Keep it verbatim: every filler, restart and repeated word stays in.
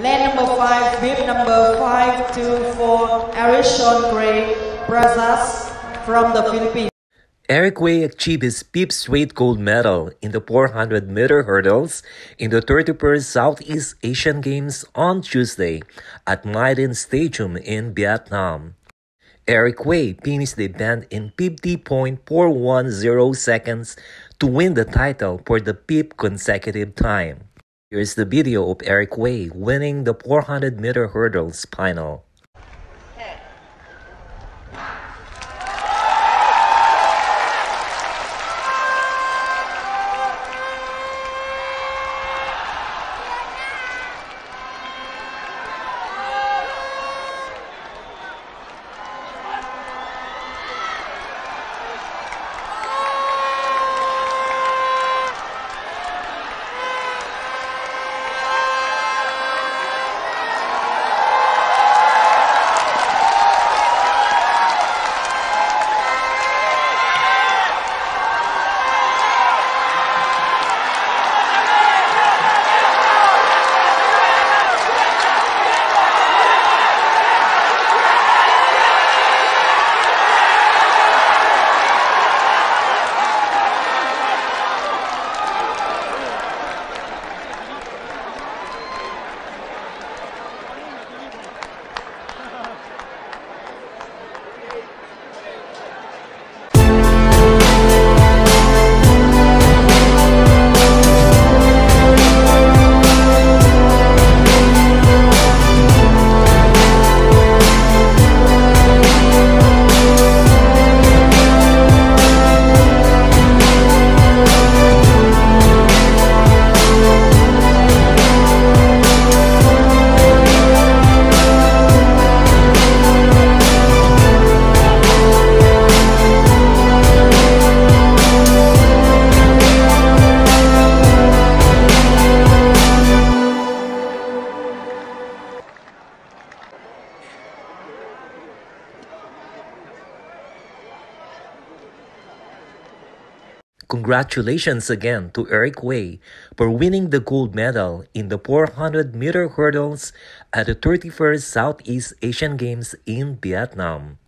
Lane number five, bib number five two four, Eric Cray Brazas from the Philippines. Eric Cray achieved his fifth straight gold medal in the four hundred meter hurdles in the thirty-first Southeast Asian Games on Tuesday at Nhatin Stadium in Vietnam. Eric Cray finished the event in fifty point four one zero seconds to win the title for the fifth consecutive time. Here is the video of Eric Cray winning the four hundred meter hurdles final. Congratulations again to Eric Cray for winning the gold medal in the four hundred meter hurdles at the thirty-first Southeast Asian Games in Vietnam.